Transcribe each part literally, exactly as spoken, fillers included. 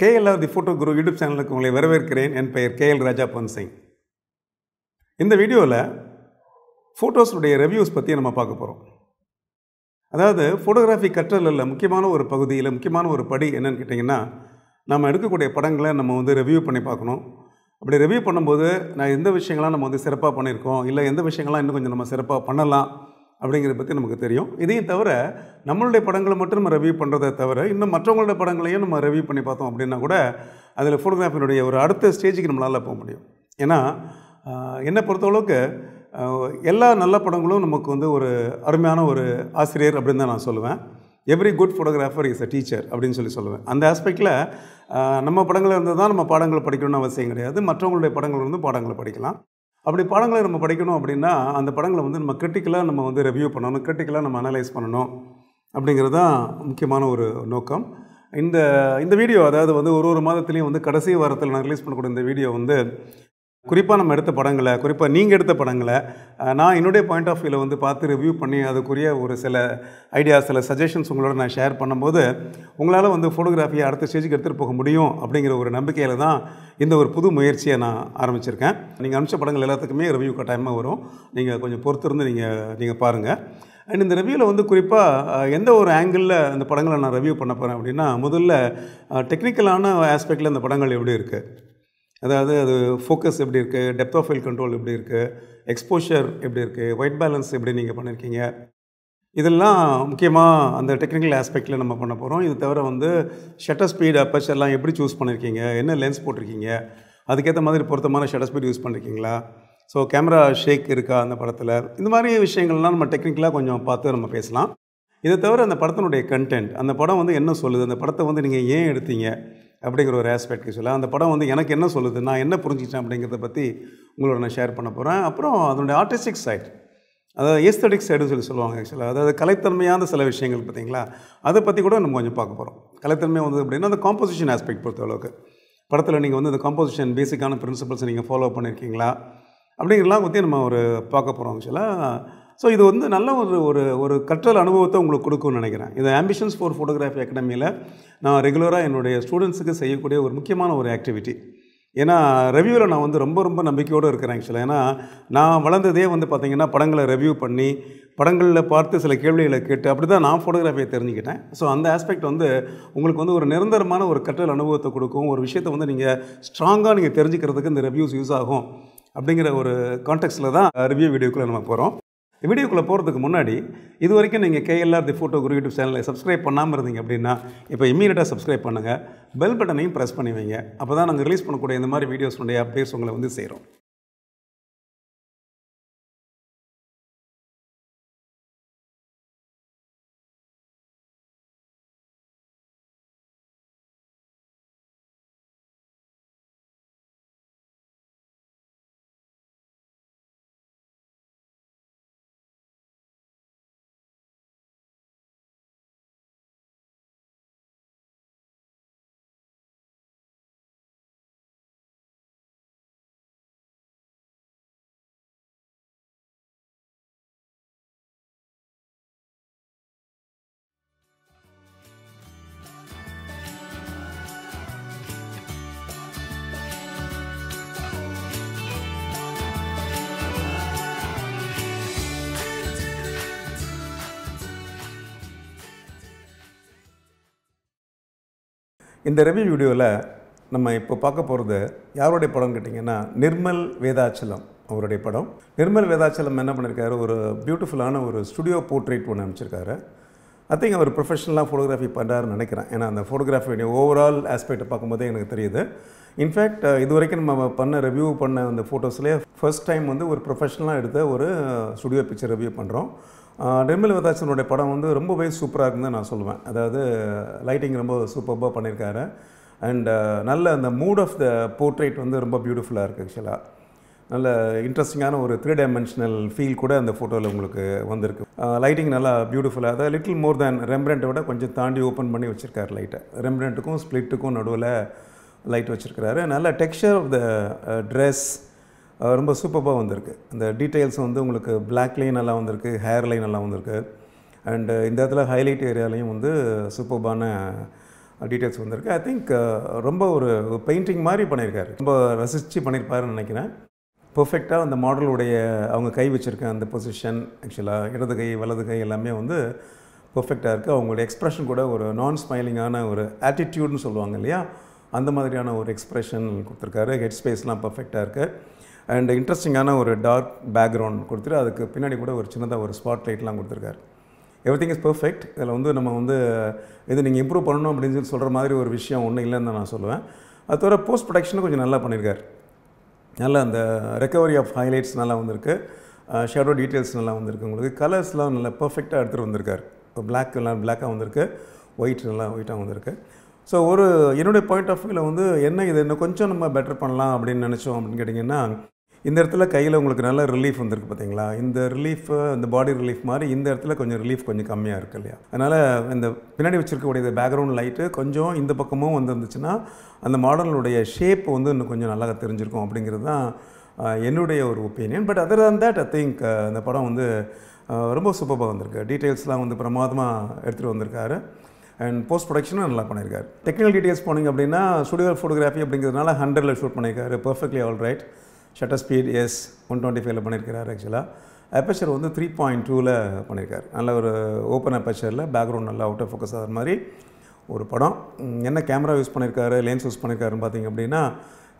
K L R, the Photo Guru YouTube channel, and K L Raja Pansing. In the video, we will photos reviews. We will talk about the photography cutter. We will talk about the photography cutter. We will review the photos. If you review பண்ணும்போது நான் எந்த விஷயங்களா வந்து சிறப்பா பண்ணிருக்கோம் இல்ல எந்த விஷயங்களா இன்னும் கொஞ்சம் நம்ம சிறப்பா பண்ணலாம் அப்படிங்கறது பத்தி நமக்கு தெரியும். இதையும் தவிர நம்மளுடைய படங்களை மட்டும் நம்ம ரிவ்யூ பண்றத தவிர இன்னும் மற்றவங்களோட படங்களையும் நம்ம ரிவ்யூ பண்ணி பார்த்தோம் அப்படினா கூட அதுல போட்டோகிராஃபியோட ஒரு அடுத்த ஸ்டேஜ்க்கு நம்மளால போக முடியும். ஏனா என்ன பொறுத்தளவுக்கு எல்லா நல்ல படங்களும் நமக்கு வந்து ஒரு அருமையான ஒரு ஆசிரியர் அப்படினு தான் நான் சொல்லுவேன். Every good photographer is a teacher அப்படினு சொல்லி சொல்லுவேன். அந்த அஸ்பெக்ட்ல நம்ம படங்கள இருந்தா தான் நம்ம பாடங்களை படிக்கணும்னு அவசியம் கிடையாது. மற்றவங்களுடைய படங்கள இருந்து பாடங்களை படிக்கலாம். அப்படி பாடங்களை நம்ம படிக்கணும் அப்படினா அந்த படங்களை வந்து நம்ம கிரிட்டிக்கலா நம்ம வந்து ரிவ்யூ பண்ணனும், கிரிட்டிக்கலா நம்ம அனலைஸ் பண்ணனும் அப்படிங்கிறது தான் முக்கியமான ஒரு நோக்கம். இந்த இந்த வீடியோ அதாவது வந்து ஒரு ஒரு மாதத்துலயும் வந்து கடைசி வாரத்துல நான் ரிலீஸ் பண்ணக்கூடிய இந்த வீடியோ வந்து குறிப்பா நம்ம எடுத்த படங்களை, குறிப்பா நீங்க எடுத்த படங்களை நான் என்னோட பாயிண்ட் ஆஃப் வியூல வந்து பார்த்து ரிவ்யூ பண்ணி அதுக்குரிய ஒரு சில ஐடியாஸ், சில சஜஷன்ஸ் உங்களோட நான் ஷேர் பண்ணும்போது உங்களால வந்து போட்டோகிராஃபியை அடுத்த ஸ்டேஜ்க்கு எடுத்துட்டு போக முடியும் அப்படிங்கிற ஒரு நம்பிக்கையில தான் இந்த ஒரு புது முயற்சியை நான் ஆரம்பிச்சிருக்கேன். நீங்க அனுப்பிச்ச படங்கள் எல்லாத்துக்குமே ரிவ்யூ கட்டாயமா வரும். நீங்க கொஞ்சம் பொறுத்து இருந்து நீங்க நீங்க பாருங்க. And in the review, வந்து குறிப்பா எந்த ஒரு ஆங்கிள்ல அந்த படங்களை நான் ரிவ்யூ பண்ண போறேன் அப்படினா முதல்ல டெக்னிக்கலான ஆஸ்பெக்ட்ல அந்த படங்கள் எப்படி இருக்கு, அதாவது அது ஃபோக்கஸ் எப்படி இருக்கு, டெப்த் ஆஃப் ஃபீல்ட் கண்ட்ரோல் எப்படி இருக்கு, எக்ஸ்போஷர் எப்படி இருக்கு, ஒயிட் பேலன்ஸ் எப்படி நீங்க பண்ணிருக்கீங்க, இதெல்லாம் முக்கியமா அந்த டெக்னிக்கல் ஆஸ்பெக்ட்ல நம்ம பண்ண போறோம். இது தவிர வந்து ஷட்டர் ஸ்பீட், அபர்ச்சர் எல்லாம் எப்படி சூஸ் பண்ணிருக்கீங்க, என்ன லென்ஸ் போட்டுருக்கீங்க, அதுக்கேற்ற மாதிரி பொருத்தமான ஷட்டர் ஸ்பீட் யூஸ் பண்ணிருக்கீங்களா, ஸோ கேமரா ஷேக் இருக்கா அந்த படத்தில், இந்த மாதிரி விஷயங்கள்லாம் நம்ம டெக்னிக்கலாக கொஞ்சம் பார்த்து நம்ம பேசலாம். இதை தவிர அந்த படத்தினுடைய கண்டென்ட், அந்த படம் வந்து என்ன சொல்லுது, அந்த படத்தை வந்து நீங்கள் ஏன் எடுத்தீங்க அப்படிங்கிற ஒரு ஆஸ்பெக்ட் சொல்லலாம். அந்த படம் வந்து எனக்கு என்ன சொல்லுது, நான் என்ன புரிஞ்சிச்சேன் அப்படிங்கிறத பற்றி உங்களோட நான் ஷேர் பண்ண போகிறேன். அப்புறம் அதனுடைய ஆர்டிஸ்டிக் சைட், அதாவது ஏஸ்தட்டிக் சைடுன்னு சொல்லி சொல்லுவாங்க ஆக்சுவலாக, அதாவது கலைத்தன்மையான சில விஷயங்கள் பார்த்தீங்களா, அதை பற்றி கூட நம்ம கொஞ்சம் பார்க்க போகிறோம். கலைத்தன்மை வந்து அப்படின்னா அந்த காம்போசிஷன் ஆஸ்பெக்ட் பொறுத்த அளவுக்கு படத்தில் நீங்கள் வந்து அந்த காம்போசிஷன் பேசிக்கான பிரின்சிபல்ஸ் நீங்கள் ஃபாலோ பண்ணியிருக்கீங்களா அப்படிங்கிறலாம் பற்றி நம்ம ஒரு பார்க்க போகிறோம் ஆக்சுவலாக. ஸோ இது வந்து நல்ல ஒரு ஒரு ஒரு கற்றல் அனுபவத்தை உங்களுக்கு கொடுக்கும்னு நினைக்கிறேன். இது ஆம்பிஷன்ஸ் ஃபார் ஃபோட்டோகிராஃபி அகாடமியில் நான் ரெகுலராக என்னுடைய ஸ்டூடெண்ட்ஸுக்கு செய்யக்கூடிய ஒரு முக்கியமான ஒரு ஆக்டிவிட்டி. ஏன்னா ரிவ்யூவில் நான் வந்து ரொம்ப ரொம்ப நம்பிக்கையோடு இருக்கிறேன் ஆக்சுவலாக. ஏன்னா நான் வளர்ந்ததே வந்து பார்த்திங்கன்னா படங்களை ரிவ்யூ பண்ணி படங்களில் பார்த்து சில கேள்விகளை கேட்டு அப்படி தான் நான் ஃபோட்டோகிராஃபியை தெரிஞ்சுக்கிட்டேன். ஸோ அந்த ஆஸ்பெக்ட் வந்து உங்களுக்கு வந்து ஒரு நிரந்தரமான ஒரு கற்றல் அனுபவத்தை கொடுக்கும். ஒரு விஷயத்தை வந்து நீங்கள் ஸ்ட்ராங்காக நீங்கள் தெரிஞ்சுக்கிறதுக்கு இந்த ரிவ்யூஸ் யூஸ் ஆகும் அப்படிங்கிற ஒரு கான்டெக்ஸ்டில் தான் ரிவ்யூ வீடியோக்குள்ளே நம்ம போகிறோம். இந்த வீடியோக்குள்ளே போகிறதுக்கு முன்னாடி இது வரைக்கும் நீங்கள் K L R the photo guru YouTube சேனலை சப்ஸ்கிரைப் பண்ணாமல் இருந்தீங்க அப்படின்னா இப்போ இமீடியட்டாக சப்ஸ்கிரைப் பண்ணுங்கள், பெல் பட்டனையும் ப்ரெஸ் பண்ணி வைங்க. அப்போ தான் நாங்கள் ரிலீஸ் பண்ணக்கூடிய இந்த மாதிரி வீடியோஸ்னுடைய அப்டேட்ஸ் உங்களை வந்து சேரும். இந்த ரிவ்யூ வீடியோவில் நம்ம இப்போ பார்க்க போகிறது யாருடைய படம் கேட்டிங்கன்னா நிர்மல் வேதாச்சலம் அவருடைய படம். நிர்மல் வேதாச்சலம் என்ன பண்ணியிருக்காரு, ஒரு பியூட்டிஃபுல்லான ஒரு ஸ்டுடியோ போர்ட்ரேட் ஒன்று அமைச்சிருக்காரு. ஐ திங்க் அவர் ப்ரொஃபஷனலாக ஃபோட்டோகிராஃபி பண்ணுறாருன்னு நினைக்கிறேன். ஏன்னா அந்த ஃபோட்டோகிராஃபியுடைய ஓவரால் ஆஸ்பெக்டை பார்க்கும்போதே எனக்கு தெரியுது. இன்ஃபேக்ட் இது வரைக்கும் நம்ம பண்ண ரிவ்யூ பண்ண அந்த ஃபோட்டோஸ்லேயே ஃபர்ஸ்ட் டைம் வந்து ஒரு ப்ரொஃபஷனலாக எடுத்த ஒரு ஸ்டுடியோ பிக்சர் ரிவ்யூ பண்ணுறோம். நிர்மல் வேதாச்சலனுடைய படம் வந்து ரொம்பவே சூப்பராக இருக்குதுன்னு நான் சொல்லுவேன். அதாவது லைட்டிங் ரொம்ப சூப்பராக பண்ணியிருக்காரு. அண்ட் நல்ல அந்த மூட் ஆஃப் த போர்ட்ரேட் வந்து ரொம்ப பியூட்டிஃபுல்லாக இருக்குது ஆக்சுவலாக. நல்ல இன்ட்ரெஸ்டிங்கான ஒரு த்ரீ டைமென்ஷனல் ஃபீல் கூட அந்த ஃபோட்டோவில் உங்களுக்கு வந்திருக்கு. லைட்டிங் நல்லா பியூட்டிஃபுல்லாக, அதாவது லிட்டில் மோர் தேன் ரெம்பிராண்டை விட கொஞ்சம் தாண்டி ஓப்பன் பண்ணி வச்சுருக்காரு லைட்டை. ரெம்பிராண்டுக்கும் ஸ்பிளிட்டுக்கும் நடுவில் லைட் வச்சுருக்காரு. நல்ல டெக்ஸ்சர் ஆஃப் த ட்ரெஸ் ரொம்ப சூப்பராக வந்திருக்கு. அந்த டீட்டெயில்ஸ் வந்து உங்களுக்கு பிளாக் லைன் நல்லா வந்திருக்கு, ஹேர் லைன் நல்லா வந்திருக்கு. அண்டு இந்த இடத்துல ஹைலைட் ஏரியாலையும் வந்து சூப்பரான details vandirukku. I think romba oru painting mari pannirkaru, romba rasichi pannirpaar nu nenikiren. Perfect ah the model ude avanga kai vechiruka and the position actually iradhu kai valadhu kai ellame vandu perfect ah irukku. Avangala expression kuda oru non smiling ana oru attitude nu solluvaanga illaya, andha madriyana oru expression kuduthirkaru. Head space la perfect ah irukku and interesting ana oru dark background kuduthira adukku pinnadi kuda oru chinna oru spotlight la kuduthirkaru. Everything is perfect. Idhula undu nama undu idhu neenga improve pananum appdi nenu solra maari oru vishayam onnu illa nu naan solluven. Adhora post production konjam nalla pannirkaru. Nalla and recovery of highlights nalla vandirukku, shadow details nalla vandirukku, ungalku colors la nalla perfect ah eduthu vandirkaru. Black la black ah vandirukku, white la white ah vandirukku. So oru enoda point of view la undu enna idhu enna konjam nama better pannalam appdi nenachom appdi kettinga, இந்த இடத்துல கையில உங்களுக்கு நல்ல relief வந்திருக்கு பாத்தீங்களா. இந்த relief அந்த பாடி relief மாதிரி இந்த இடத்துல கொஞ்சம் ரிலீஃப் கொஞ்சம் கம்மியா இருக்கு இல்லையா. அதனால இந்த பின்னாடி வச்சிருக்கக்கூடிய பேக்ரவுண்ட் லைட் கொஞ்சம் இந்த பக்கமும் வந்துருந்துச்சுன்னா அந்த மாடலுடைய ஷேப் வந்து இன்னும் கொஞ்சம் நல்லா தெரிஞ்சிருக்கும் அப்படிங்கிறது தான் என்னுடைய ஒரு opinion. But other than that I think அந்த படம் வந்து ரொம்ப சூப்பரா வந்திருக்கு. டீடைல்ஸ்லாம் வந்து பிரமாதமா எடுத்துட்டு வந்திருக்காரு and post production நல்லா பண்ணிருக்காரு. டெக்னிக்கல் டீடைல்ஸ் போனீங்க அப்படினா ஸ்டுடியோ ஃபோட்டோகிராஃபி அப்படிங்கிறதுனால one hundred ல ஷூட் பண்ணிருக்காரு. Perfectly all right. Shutter speed yes one twenty-five la pannirukkaru. Actually aperture வந்து three point two la pannirukkaru. நல்ல ஒரு open aperture la background நல்லா out of focus ஆகுற மாதிரி ஒரு படம். என்ன கேமரா யூஸ் பண்ணிருக்காரு, லென்ஸ் யூஸ் பண்ணிருக்காருன்னு பாத்தீங்க அப்படினா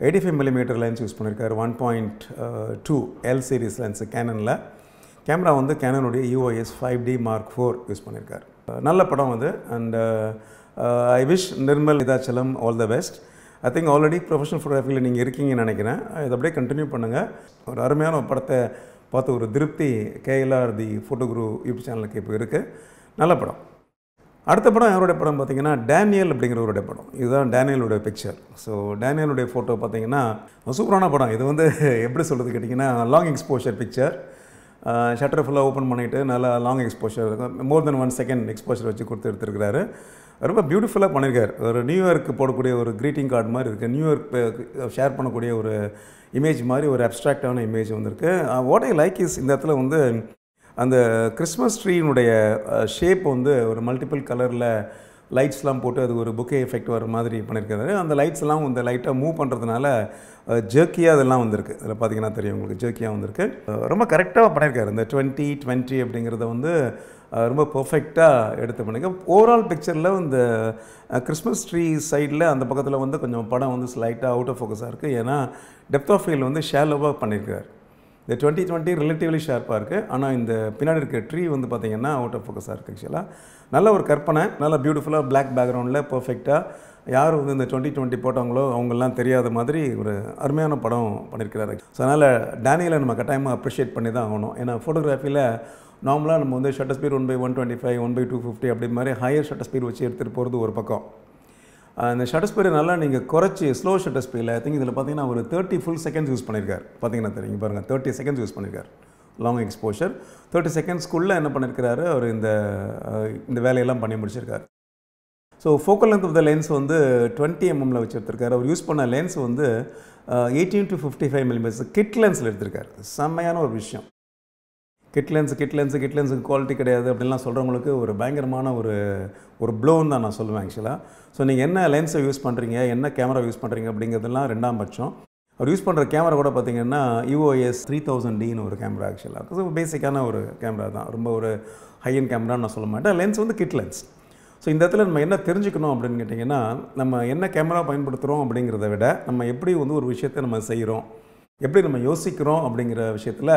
eighty-five millimeter லென்ஸ் யூஸ் பண்ணிருக்காரு. one point two L series lens Canon la. Camera வந்து Canon உடைய E O S five D mark four use பண்ணிருக்காரு. நல்ல படம் அது and uh, I wish Nirmal Vedachalam all the best. I think already professional photography la neenga irukkinga nenikren. Idu appadiye continue pannunga. Oru arumiyana padatha paathu oru thirupti K L R the photo guru YouTube channel ku ipo irukku. Nalla padam. Adutha padam yaroda padam pathina Daniel அப்படிங்கற oru padam. Idhaan Daniel oda picture. So Daniel oda photo pathina superana padam. Idu vandu eppadi solradhu kettingina long exposure picture. Shutter full open பண்ணிட்டு நல்ல long exposure more than one second exposure வச்சு கொடுத்து எடுத்துக்கிறாரு. ரொம்ப பியூட்டிஃபுல்லாக பண்ணியிருக்காரு. ஒரு New York போடக்கூடிய ஒரு க்ரீட்டிங் கார்டு மாதிரி இருக்குது. நியூயார்க் ஷேர் பண்ணக்கூடிய ஒரு இமேஜ் மாதிரி ஒரு அப்ட்ராக்டான இமேஜ் வந்திருக்கு. வாட் ஐ லைக் இஸ் இந்த இடத்துல வந்து அந்த கிறிஸ்மஸ் ட்ரீனுடைய ஷேப் வந்து ஒரு மல்டிபிள் கலரில் லைட்ஸ்லாம் போட்டு அது ஒரு புக்கே எஃபெக்ட் வர மாதிரி பண்ணியிருக்காரு. அந்த லைட்ஸ்லாம் இந்த லைட்டாக மூவ் பண்ணுறதுனால ஜர்க்கியாக அதெல்லாம் வந்திருக்கு. அதில் பார்த்தீங்கன்னா தெரியும் உங்களுக்கு ஜர்க்கியாக வந்திருக்கு. ரொம்ப கரெக்டாக பண்ணியிருக்காரு. இந்த டுவெண்ட்டி டுவெண்ட்டி அப்படிங்கிறத வந்து ரொம்ப பர்ஃபெக்டாக எடுத்து பண்ணிக்க. ஓவரால் பிக்சரில் இந்த கிறிஸ்மஸ் ட்ரீ சைடில் அந்த பக்கத்தில் வந்து கொஞ்சம் படம் வந்து ஸ்லைட்டாக அவுட் ஆஃப் ஃபோக்கஸாக இருக்குது. ஏன்னா டெப்த் ஆஃப் ஃபீல்டு வந்து ஷேலோவாக பண்ணியிருக்காரு. இந்த டுவெண்ட்டி டுவெண்ட்டி ரிலேட்டிவ்லி ஷார்ப்பாக இருக்குது. ஆனால் இந்த பின்னாடி இருக்க ட்ரீ வந்து பார்த்திங்கன்னா அவுட் ஆஃப் ஃபோக்கஸாக இருக்குது. ஆக்சுவலாக நல்ல ஒரு கற்பனை, நல்ல பியூட்டிஃபுல்லாக பிளாக் பேக்ரவுண்டில் பர்ஃபெக்டாக யார் வந்து இந்த டுவெண்ட்டி டுவெண்ட்டி போட்டாங்களோ அவங்களாம் தெரியாத மாதிரி ஒரு அருமையான படம் பண்ணியிருக்கிறாரு. ஸோ அதனால் டேனியலை நம்ம கட்டாயமாக அப்ரிஷியேட் பண்ணி தான் ஆகணும். ஏன்னா ஃபோட்டோகிராஃபியில் நார்மலாக நம்ம வந்து shutter speed one by one twenty five one by two fifty அப்படி மாதிரி ஹையர் ஷட்டர் ஸ்பீட் வச்சு எடுத்துகிட்டு போகிறது ஒரு பக்கம். அந்த ஷட்டர் ஸ்பீடு நல்லா நீங்கள் குறைச்சி ஸ்லோ ஷட்டர் ஸ்பீடில் ஐ திங்க் இதில் பார்த்தீங்கன்னா ஒரு தேர்ட்டி ஃபுல் செகண்ட்ஸ் யூஸ் பண்ணியிருக்காரு. பார்த்தீங்கன்னா தெரியுங்க பாருங்கள் தேர்ட்டி செகண்ட்ஸ் யூஸ் பண்ணியிருக்காரு. லாங் எக்ஸ்போஷர் தேர்ட்டி செகண்ட்ஸ்குள்ளே என்ன பண்ணியிருக்கிறாரு அவர் இந்த இந்த வேலையெல்லாம் பண்ணி முடிச்சிருக்காரு. So focal length of the lens வந்து டுவெண்ட்டி எம்எம்மில் வச்சு எடுத்திருக்காரு. அவர் யூஸ் பண்ண லென்ஸ் வந்து eighteen to fifty five millimeters kit லென்ஸில் எடுத்திருக்காரு. செம்மையான ஒரு விஷயம். Kit lens kit lens kit லென்ஸுக்கு குவாலிட்டி கிடையாது அப்படின்லாம் சொல்கிறவங்களுக்கு ஒரு பயங்கரமான ஒரு ஒரு ப்ளோன்னு தான் நான் சொல்லுவேன். ஆக்சுவலாக ஸோ நீங்கள் என்ன லென்ஸை யூஸ் பண்ணுறீங்க, என்ன கேமரா யூஸ் பண்ணுறீங்க அப்படிங்கிறதுலாம் ரெண்டாம் பட்சம். அவர் யூஸ் பண்ணுற கேமரா கூட பார்த்தீங்கன்னா E O S three thousand டின்னு ஒரு கேமரா. ஆக்சுவலாக ஸோ பேசிக்கான ஒரு கேமரா தான், ரொம்ப ஒரு ஹையன் கேமரான்னு நான் சொல்ல மாட்டேன். லென்ஸ் வந்து கிட் லென்ஸ். ஸோ இந்த இடத்துல நம்ம என்ன தெரிஞ்சுக்கணும் அப்படின்னு கேட்டிங்கன்னா, நம்ம என்ன கேமரா பயன்படுத்துகிறோம் அப்படிங்கிறத விட நம்ம எப்படி வந்து ஒரு விஷயத்தை நம்ம செய்கிறோம், எப்படி நம்ம யோசிக்கிறோம் அப்படிங்கிற விஷயத்தில்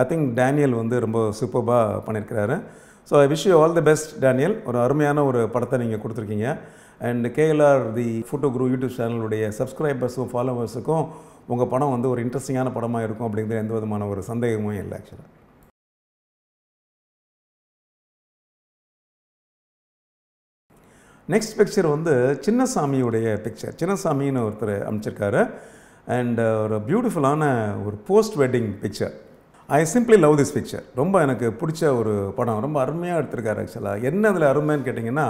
ஐ திங்க் டேனியல் வந்து ரொம்ப சூப்பராக பண்ணியிருக்கிறாரு. So I wish you all the best Daniel. ஒரு அருமையான ஒரு படத்தை நீங்கள் கொடுத்துருக்கீங்க. And K L R the photo guru YouTube சேனலுடைய சப்ஸ்கிரைபர்ஸும் ஃபாலோவர்ஸுக்கும் உங்கள் படம் வந்து ஒரு இன்ட்ரெஸ்டிங்கான படமாக இருக்கும் அப்படிங்கிற எந்த விதமான ஒரு சந்தேகமும் இல்லை. ஆக்சுவலாக நெக்ஸ்ட் பிக்சர் வந்து சின்னசாமியுடைய பிக்சர். சின்னசாமின்னு ஒருத்தர் அமைச்சிருக்காரு அண்ட் ஒரு பியூட்டிஃபுல்லான ஒரு post wedding picture. I simply love this picture. ரொம்ப எனக்கு பிடிச்ச ஒரு படம். ரொம்ப அருமையாக எடுத்திருக்காரு. ஆக்சுவலாக என்ன அதில் அருமைன்னு கேட்டிங்கன்னா,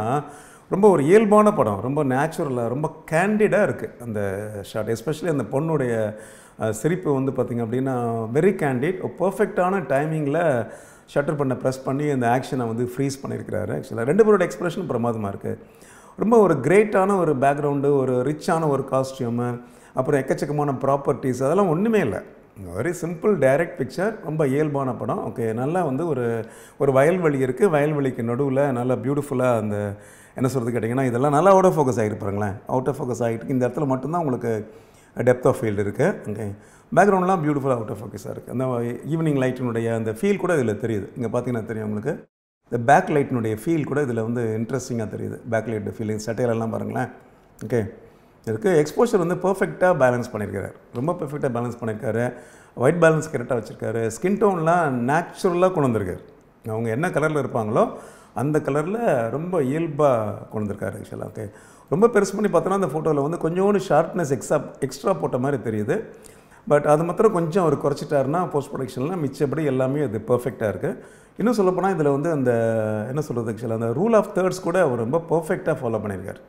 ரொம்ப ஒரு இயல்பான படம், ரொம்ப நேச்சுரலாக ரொம்ப கேண்டிடாக இருக்குது அந்த ஷாட். எஸ்பெஷலி அந்த பொண்ணுடைய சிரிப்பு வந்து பார்த்திங்க அப்படின்னா வெரி கேண்டிட். பர்ஃபெக்டான டைமிங்கில் ஷட்டர் பண்ண ப்ரெஸ் பண்ணி அந்த ஆக்ஷனை வந்து ஃப்ரீஸ் பண்ணியிருக்கிறாரு. ஆக்சுவலாக ரெண்டு பேரோட எக்ஸ்ப்ரெஷன் பிரமாதமாக இருக்குது. ரொம்ப ஒரு கிரேட்டான ஒரு பேக்ரவுண்டு ஒரு ரிச்சான ஒரு காஸ்டியூமு அப்புறம் எக்கச்சக்கமான ப்ராப்பர்ட்டிஸ் அதெல்லாம் ஒன்றுமே இல்லை very simple direct picture ரொம்ப இயல்பான படம் ஓகே நல்லா வந்து ஒரு ஒரு வயல்வெளி இருக்குது வயல்வெளிக்கு நடுவில் நல்லா பியூட்டிஃபுல்லாக அந்த என்ன சொல்கிறது கேட்டிங்கன்னா இதெல்லாம் நல்லா அவுட் ஆஃப் ஃபோக்கஸ் ஆகிட்டு பாருங்களேன் அவுட் ஆஃப் ஃபோக்கஸ் ஆகிட்டு இந்த இடத்துல மட்டும்தான் உங்களுக்கு டெப்த் ஆஃப் ஃபீல்டு இருக்குது ஓகே பேக்ரவுண்ட்லாம் பியூட்டிஃபுல்லாக அவுட் ஆஃப் ஃபோக்கஸாக இருக்குது அந்த ஈவினிங் லைட்டினுடைய அந்த ஃபீல் கூட இதில் தெரியுது இங்கே பார்த்தீங்கன்னா தெரியும் உங்களுக்கு இந்த பேக் லைட்டினுடைய ஃபீல் கூட இதில் வந்து இன்ட்ரெஸ்டிங்காக தெரியுது பேக் லைட் ஃபீலிங் சட்டையிலெல்லாம் பாருங்களேன் ஓகே இதுக்கு எக்ஸ்போஷர் வந்து பர்ஃபெக்டாக பேலன்ஸ் பண்ணியிருக்காரு ரொம்ப பர்ஃபெக்டாக பேலன்ஸ் பண்ணியிருக்காரு ஒயிட் பேலன்ஸ் கரெக்டாக வச்சுருக்காரு ஸ்கின் டோன்லாம் நேச்சுரலாக கொண்டு வந்திருக்காரு அவங்க என்ன கலரில் இருப்பாங்களோ அந்த கலரில் ரொம்ப இயல்பாக கொண்டு வந்திருக்காரு ஆக்சுவலாக ஓகே ரொம்ப பெருசு பண்ணி பார்த்தோன்னா அந்த ஃபோட்டோவில் வந்து கொஞ்சோண்டு ஷார்ப்னஸ் எக்ஸ்ட்ரா எக்ஸ்ட்ரா போட்ட மாதிரி தெரியுது பட் அது மாத்திரம் கொஞ்சம் அவர் குறைச்சிட்டாருன்னா போஸ்ட் ப்ரொடக்ஷன்லாம் மிச்சப்படி எல்லாமே அது பர்ஃபெக்டாக இருக்குது இன்னும் சொல்லப்போனால் இதில் வந்து அந்த என்ன சொல்கிறது ஆக்சுவலாக அந்த ரூல் ஆஃப் தேர்ட்ஸ் கூட அவர் ரொம்ப பர்ஃபெக்டாக ஃபாலோ பண்ணியிருக்காரு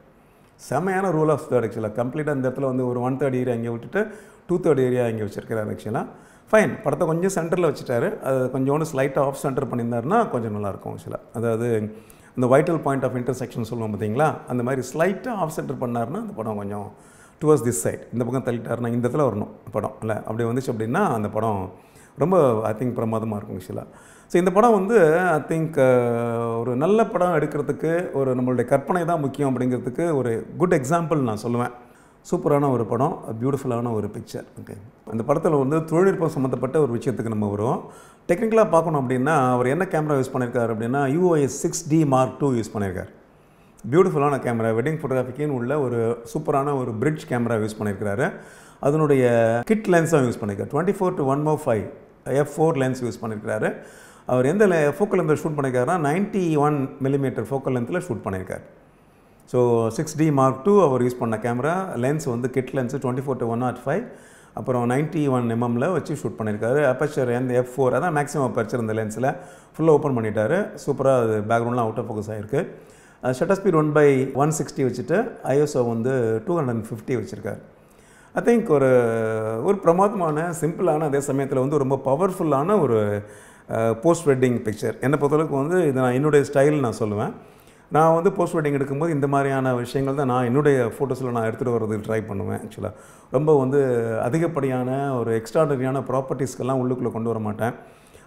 செமையான ரூல் ஆஃப் தேர்ட் ஆக்சுவலாக கம்ப்ளீட்டாக அந்த இடத்துல வந்து ஒரு ஒன் தேர்ட் ஏரியா இங்கே விட்டுட்டு டூ தேர்ட் ஏரியா இங்கே வச்சுருக்கிறார் ஆக்சுவலாக ஃபைன் படத்தை கொஞ்சம் சென்டரில் வச்சுட்டாரு அது கொஞ்சோண்டு ஸ்லைட்டாக ஆஃப் சென்டர் பண்ணியிருந்தாருன்னா கொஞ்சம் நல்லாயிருக்கும் ஆக்சுவலாக அதாவது இந்த வைட்டல் பாயிண்ட் ஆஃப் இன்டர்செக்ஷன் சொல்லுவோம் பார்த்தீங்களா அந்த மாதிரி ஸ்லைட்டாக ஆஃப் சென்டர் பண்ணாருன்னா அந்த படம் கொஞ்சம் டுவர்ட்ஸ் திஸ் சைட் இந்த பக்கம் தள்ளிட்டாருன்னா இந்த இடத்துல வரணும் படம் இல்லை அப்படி வந்துச்சு அப்படின்னா அந்த படம் ரொம்ப ஐ திங்க் பிரமாதமாக இருக்கும் ஆக்சுவலாக ஸோ இந்த படம் வந்து ஐ திங்க் ஒரு நல்ல படம் எடுக்கிறதுக்கு ஒரு நம்மளுடைய கற்பனை தான் முக்கியம் அப்படிங்கிறதுக்கு ஒரு குட் எக்ஸாம்பிள் நான் சொல்லுவேன் சூப்பரான ஒரு படம் பியூட்டிஃபுல்லான ஒரு பிக்சர் ஓகே அந்த படத்தில் வந்து தொழில்நுட்பம் சம்மந்தப்பட்ட ஒரு விஷயத்துக்கு நம்ம வருவோம் டெக்னிக்கலாக பார்க்கணும் அப்படின்னா அவர் என்ன கேமரா யூஸ் பண்ணியிருக்காரு அப்படின்னா EOS six D mark two use பண்ணியிருக்காரு பியூட்டிஃபுல்லான கேமரா வெட்டிங் ஃபோட்டோகிராஃபிக்குன்னு உள்ள ஒரு சூப்பரான ஒரு பிரிட்ஜ் கேமரா யூஸ் பண்ணியிருக்கிறாரு அதனுடைய கிட் லென்ஸாக யூஸ் பண்ணியிருக்காரு டுவெண்ட்டி ஃபோர் டு ஒன் மோ five F four lens use பண்ணியிருக்கிறாரு அவர் எந்த ஃபோக்கல் லென்த்தில் ஷூட் பண்ணியிருக்காருன்னா நைன்ட்டி ஒன் மில்லிமீட்டர் ஃபோக்கல் லென்த்தில் ஷூட் பண்ணியிருக்காரு so six D mark two அவர் யூஸ் பண்ண கேமரா லென்ஸ் வந்து kit lens twenty four to one nought five அப்புறம் நைன்ட்டி ஒன் எம்எம்மில் வச்சு ஷூட் பண்ணியிருக்காரு அப்பர்ச்சர் எந்த எஃப் ஃபோர் அதான் மேக்ஸிமம் அப்பர்ச்சர் இந்த லென்ஸில் ஃபுல்லாக ஓப்பன் பண்ணிட்டாரு சூப்பராக அது பேக்ரவுண்ட்லாம் அவுட் ஆஃப் ஃபோக்கஸ் ஆகிருக்கு shutter speed one by one sixty வச்சுட்டு ஐஎஸ்ஓ வந்து டூ ஹண்ட்ரட் அண்ட் ஃபிஃப்டி வச்சுருக்காரு ஐ திங்க் ஒரு ஒரு பிரமாதமான சிம்பிளான அதே சமயத்தில் வந்து ரொம்ப பவர்ஃபுல்லான ஒரு போஸ்ட் வெட்டிங் பிக்சர் என்னை பொறுத்தளவுக்கு வந்து இது நான் என்னுடைய ஸ்டைல் நான் சொல்லுவேன் நான் வந்து போஸ்ட் வெட்டிங் எடுக்கும்போது இந்த மாதிரியான விஷயங்கள் தான் நான் என்னுடைய ஃபோட்டோஸில் நான் எடுத்துகிட்டு வர்றதுக்கு ட்ரை பண்ணுவேன் ஆக்சுவலாக ரொம்ப வந்து அதிகப்படியான ஒரு எக்ஸ்ட்ராடனரியான ப்ராப்பர்ட்டிஸ்க்கெல்லாம் உள்ளுக்குள்ளே கொண்டு வர மாட்டேன்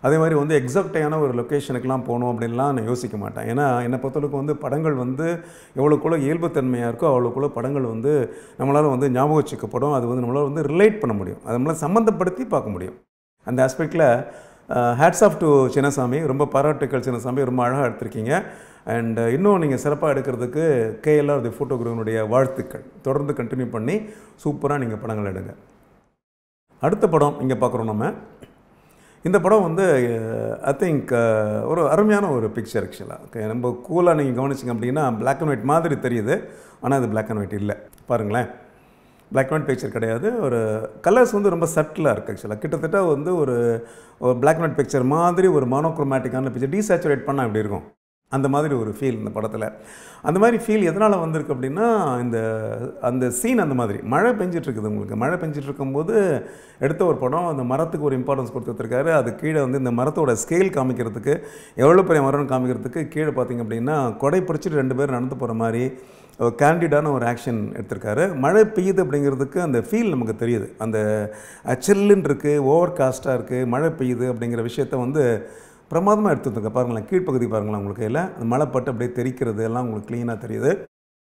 அதே மாதிரி வந்து எக்ஸாக்டான ஒரு லொக்கேஷனுக்கெலாம் போகணும் அப்படின்லாம் நான் யோசிக்க மாட்டேன் ஏன்னா என்னை பொறுத்தளவுக்கு வந்து படங்கள் வந்து எவ்வளோக்குள்ள இயல்புத்தன்மையாக இருக்கோ அவ்வளோக்குள்ள படங்கள் வந்து நம்மளால் வந்து ஞாபகம் வச்சுக்கப்படும் அது வந்து நம்மளால் வந்து ரிலேட் பண்ண முடியும் அது நம்மளால் சம்மந்தப்படுத்தி பார்க்க முடியும் அந்த ஆஸ்பெக்டில் ஹேட்ஸ் ஆஃப் டு சின்னசாமி ரொம்ப பாராட்டுக்கள் சின்னசாமி ரொம்ப அழகாக எடுத்திருக்கீங்க அண்ட் இன்னும் நீங்கள் சிறப்பாக எடுக்கிறதுக்கு கேஎல்ஆர் தி ஃபோட்டோகிராஃபருடைய வாழ்த்துக்கள் தொடர்ந்து கண்டினியூ பண்ணி சூப்பராக நீங்கள் படங்கள் எடுங்க அடுத்த படம் இங்கே பார்க்குறோம் நம்ம இந்த படம் வந்து ஐ திங்க் ஒரு அருமையான ஒரு பிக்சர் ஆக்சுவலாக ஓகே ரொம்ப கூலாக நீங்கள் கவனிச்சிங்க அப்படின்னா பிளாக் அண்ட் ஒயிட் மாதிரி தெரியுது ஆனால் அது பிளாக் அண்ட் ஒயிட் இல்லை பாருங்களேன் பிளாக் அண்ட் ஒயிட் பிக்சர் கிடையாது ஒரு கலர்ஸ் வந்து ரொம்ப சட்டிலாக இருக்குது ஆக்சுவலாக கிட்டத்தட்ட வந்து ஒரு ஒரு பிளாக் அண்ட் ஒயிட் பிக்சர் மாதிரி ஒரு மோனோக்ரோமேட்டிக்கான பிக்சர் டீசேச்சுரேட் பண்ணால் அப்படி இருக்கும் அந்த மாதிரி ஒரு ஃபீல் இந்த படத்தில் அந்த மாதிரி ஃபீல் எதனால் வந்திருக்கு அப்படின்னா இந்த அந்த சீன் அந்த மாதிரி மழை பெஞ்சிட்ருக்குது உங்களுக்கு மழை பெஞ்சிட்ருக்கும்போது எடுத்த ஒரு படம் அந்த மரத்துக்கு ஒரு இம்பார்ட்டன்ஸ் கொடுத்துருக்காரு அது கீழே வந்து இந்த மரத்தோட ஸ்கேல் காமிக்கிறதுக்கு எவ்வளோ பெரிய மரம்னு காமிக்கிறதுக்கு கீழே பார்த்திங்க அப்படின்னா கொடை பிடிச்சிட்டு ரெண்டு பேர் நடந்து போகிற மாதிரி கேண்டிடான ஒரு ஆக்ஷன் எடுத்திருக்காரு மழை பெய்யுது அப்படிங்கிறதுக்கு அந்த ஃபீல் நமக்கு தெரியுது அந்த சில்லுன்னு இருக்குது ஓவர் காஸ்ட்டாக இருக்குது மழை பெய்யுது அப்படிங்கிற விஷயத்த வந்து பிரமாதமாக எடுத்துருந்துருங்க பாருங்களேன் கீழ்ப்பகுதி பாருங்களேன் உங்களுக்கு இல்லை அந்த மழை பட்டு அப்படியே தெரிக்கிறது எல்லாம் உங்களுக்கு க்ளீனாக தெரியுது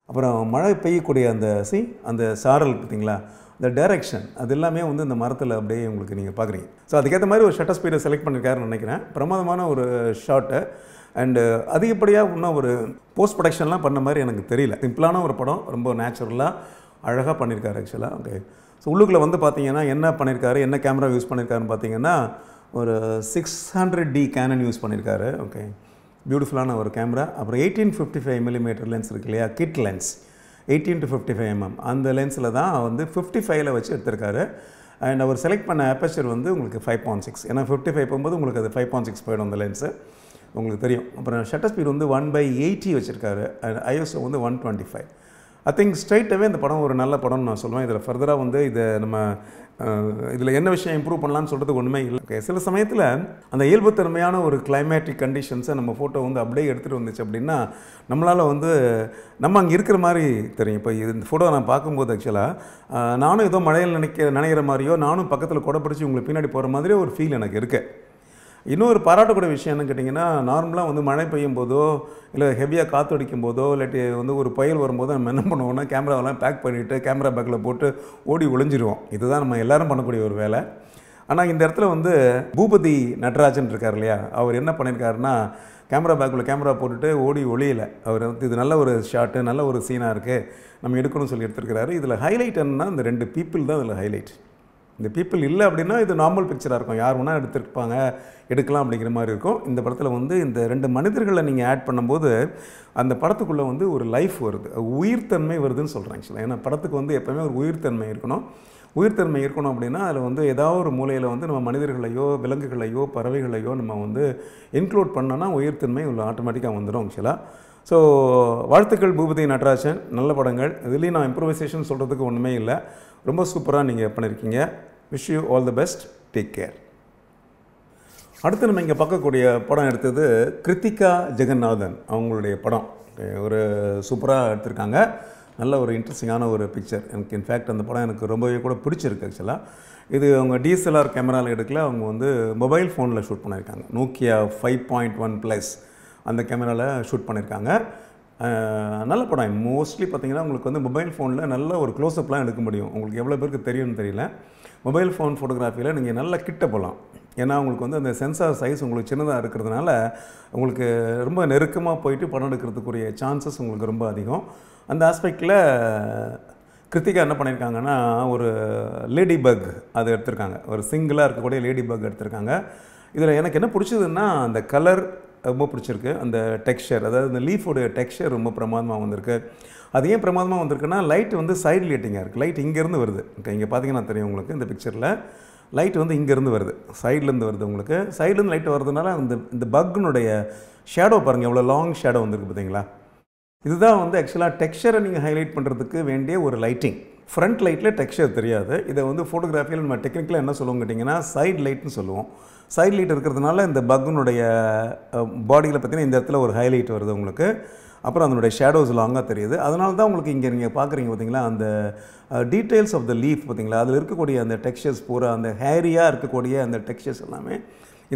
அப்புறம் மழை பெய்யக்கூடிய அந்த சி அந்த சாரல் பார்த்தீங்களா அந்த டைரெக்ஷன் அது எல்லாமே வந்து இந்த மரத்தில் அப்படியே உங்களுக்கு நீங்கள் பார்க்குறீங்க ஸோ அதுக்கேற்ற மாதிரி ஒரு ஷட்டர் ஸ்பீடை செலக்ட் பண்ணியிருக்காருன்னு நினைக்கிறேன் பிரமாதமான ஒரு ஷாட்டு அண்டு அதிகப்படியாக இன்னும் ஒரு போஸ்ட் ப்ரொடக்ஷன்லாம் பண்ண மாதிரி எனக்கு தெரியல சிம்பிளான ஒரு படம் ரொம்ப நேச்சுரலாக அழகாக பண்ணியிருக்காரு ஆக்சுவலாக ஓகே ஸோ உள்ளுக்குள்ளே வந்து பார்த்தீங்கன்னா என்ன பண்ணியிருக்காரு என்ன கேமரா யூஸ் பண்ணியிருக்காருன்னு பார்த்தீங்கன்னா ஒரு six hundred D Canon use பண்ணியிருக்காரு ஓகே பியூட்டிஃபுல்லான ஒரு கேமரா அப்புறம் eighteen fifty five millimetre lens இருக்கு இல்லையா kit lens eighteen to fifty five MM அந்த லென்ஸில் தான் வந்து ஃபிஃப்டி ஃபைவ்ல வச்சு எடுத்திருக்காரு அண்ட் அவர் செலக்ட் பண்ண அப்பர்ச்சர் வந்து உங்களுக்கு ஃபைவ் பாயிண்ட் சிக்ஸ் ஏன்னா ஃபிஃப்டி ஃபைவ் போகும்போது உங்களுக்கு அது ஃபைவ் பாயிண்ட் சிக்ஸ் போயிடும் அந்த லென்ஸு உங்களுக்கு தெரியும் அப்புறம் ஷட்டர் ஸ்பீட் வந்து ஒன் பை எயிட்டி வச்சுருக்காரு அண்ட் ஐஎஸ்ஓ வந்து one twenty five I think straight away the padam oru nalla padam na solluven idhula further ah vande idha nama idhula enna vishayam improve pannalam solradhukku onnume illa okay sila samayathila andha iyelbu thermayana oru climatic conditions ah nama photo vande update eduthu vanduchu appadina nammalaala vande நம்ம அங்க இருக்கிற மாதிரி தெரியும் இப்போ இந்த photo நான் பாக்கும்போது actually நானும் ஏதோ மழையில நினைக்கிற நினைக்கிற மாதிரியோ நானும் பக்கத்துல கொடை பிடிச்சு உங்களுக்கு பின்னாடி போற மாதிரி ஒரு ஃபீல் எனக்கு இருக்கு இன்னொரு பாராட்டக்கூடிய விஷயம் என்னன்னு கேட்டிங்கன்னா நார்மலா வந்து மழை பெய்யும் போதோ இல்ல ஹெவியா காத்து அடிக்கும் போதோ இல்லட்டி வந்து ஒரு புயல் வரும்போது நம்ம என்ன பண்ணுவோம்னா கேமராவெல்லாம் பேக் பண்ணிட்டு கேமரா பேக்ல போட்டு ஓடி ஒளிஞ்சிடுவோம் இதுதான் நம்ம எல்லாரும் பண்ணக்கூடிய ஒரு வேலை ஆனா இந்த இடத்துல வந்து பூபதி நடராஜன் இருக்கார் இல்லையா அவர் என்ன பண்ணிருக்காருன்னா கேமரா பேக்குள்ள கேமரா போட்டுட்டு ஓடி ஒளியில அவர் இது நல்ல ஒரு ஷாட் நல்ல ஒரு சீனா இருக்கு நம்ம எடுக்கணும் சொல்லி எடுத்துக்கிறாரு இதுல ஹைலைட் என்னன்னா இந்த ரெண்டு பீப்பிள் தான் இதுல ஹைலைட் இந்த பீப்பிள் இல்ல அப்படினா இது நார்மல் பிக்சரா இருக்கும் யார் வேணா எடுத்துப்பாங்க எடுக்கலாம் அப்படிங்கிற மாதிரி இருக்கும் இந்த படத்துல வந்து இந்த ரெண்டு மனிதர்களை நீங்க ஆட் பண்ணும்போது அந்த படத்துக்குள்ள வந்து ஒரு லைஃப் வருது உயிர் தன்மை வருதுன்னு சொல்றாங்க एक्चुअली ஏன்னா படத்துக்கு வந்து எப்பவுமே ஒரு உயிர் தன்மை இருக்கணும் உயிர் தன்மை இருக்கணும் அப்படினா அதுல வந்து ஏதாவது ஒரு மூலையில வந்து நம்ம மனிதர்களையோ விலங்குகளையோ பறவைகளையோ நம்ம வந்து இன்க்ளூட் பண்ணனா உயிர் தன்மை உள்ள ஆட்டோமேட்டிக்கா வந்துரும் एक्चुअली சோ வாழ்த்துக்கள் பூபதி நடராஜன் நல்ல படங்கள் இதுல நான் இம்ப்ரூவைசேஷன் சொல்றதுக்கு ஒண்ணுமே இல்ல ரொம்ப சூப்பரா நீங்க பண்ணிருக்கீங்க wish you all the best take care அடுத்து நம்ம இங்க பார்க்கக்கூடிய படம் எடுத்தது கிருத்திகா ஜெகநாதன் அவங்களுடைய படம் ஒரு சூப்பரா எடுத்துட்டாங்க நல்ல ஒரு இன்ட்ரஸ்டிங்கான ஒரு பிக்சர் எனக்கு in fact அந்த படம் எனக்கு ரொம்பவே கூட பிடிச்சிருக்கு एक्चुअली இது அவங்க டிஎஸ்எல்ஆர் கேமரால எடுக்கல அவங்க வந்து மொபைல் ஃபோன்ல ஷூட் பண்ணிருக்காங்க Nokia five point one plus அந்த கேமரால ஷூட் பண்ணிருக்காங்க நல்ல படம் मोस्टली பாத்தீங்கன்னா உங்களுக்கு வந்து மொபைல் ஃபோன்ல நல்ல ஒரு க்ளோஸ் அப்லாம் எடுக்க முடியும் உங்களுக்கு எவ்வளவு பேருக்கு தெரியும்னு தெரியல மொபைல் ஃபோன் போட்டோகிராஃபில நீங்க நல்ல கிட்ட போலாம் ஏனா உங்களுக்கு வந்து அந்த சென்சார் சைஸ் உங்களுக்கு சின்னதா இருக்குிறதுனால உங்களுக்கு ரொம்ப நெருக்கமா போயிடு படம் எடுக்கிறதுக்குரிய சான்சஸ் உங்களுக்கு ரொம்ப அதிகம் அந்த ஆஸ்பெக்ட்ல கிருத்திகா என்ன பண்ணிருக்காங்கன்னா ஒரு லேடி பக் அது எடுத்துட்டாங்க ஒரு சிங்கிளா இருக்கக்கூடிய லேடி பக் எடுத்துட்டாங்க இதுல எனக்கு என்ன பிடிச்சதுன்னா அந்த கலர் ரொம்ப பிடிச்சிருக்கு அந்த டெக்ஸ்சர் அதாவது அந்த லீஃபோட டெக்ஸ்சர் ரொம்ப பிரமாதமா வந்திருக்கு அது ஏன் பிரமாதமா வந்திருக்குன்னா லைட் வந்து சைடு லைட்டிங்கா இருக்கு லைட் இங்க இருந்து வருது இங்க பாத்தீங்கன்னா தெரியும் உங்களுக்கு இந்த பிக்சர்ல லைட் வந்து இங்க இருந்து வருது சைடுல இருந்து வருது உங்களுக்கு சைடுல இருந்து லைட் வரதுனால அந்த இந்த பக்னுடைய ஷேடோ பாருங்க எவ்வளவு லாங் ஷேடோ வந்திருக்கு பாத்தீங்களா இதுதான் வந்து एक्चुअली டெக்ஸ்சரை நீங்க ஹைலைட் பண்றதுக்கு வேண்டிய ஒரு லைட்டிங் फ्रंट லைட்ல டெக்ஸ்சர் தெரியாது இத வந்து போட்டோகிராஃபில நம்ம டெக்னிக்கலா என்ன சொல்லுவோம் கேட்டிங்கனா சைடு லைட்னு சொல்லுவோம் சைடு லைட் இருக்குிறதுனால இந்த பக்னுடைய பாடியில பார்த்தீங்கன்னா இந்த இடத்துல ஒரு ஹைலைட் வருது உங்களுக்கு அப்புறம் அதனுடைய ஷேடோஸ் லாங்கா தெரியுது அதனால தான் உங்களுக்கு இங்க நீங்க பாக்குறீங்க பாத்தீங்களா அந்த டீடைல்ஸ் ஆஃப் தி லீஃப் பாத்தீங்களா அதுல இருக்க கூடிய அந்த டெக்ஸ்சர்ஸ் பூரா அந்த ஹேரியா இருக்க கூடிய அந்த டெக்ஸ்சர்ஸ் எல்லாமே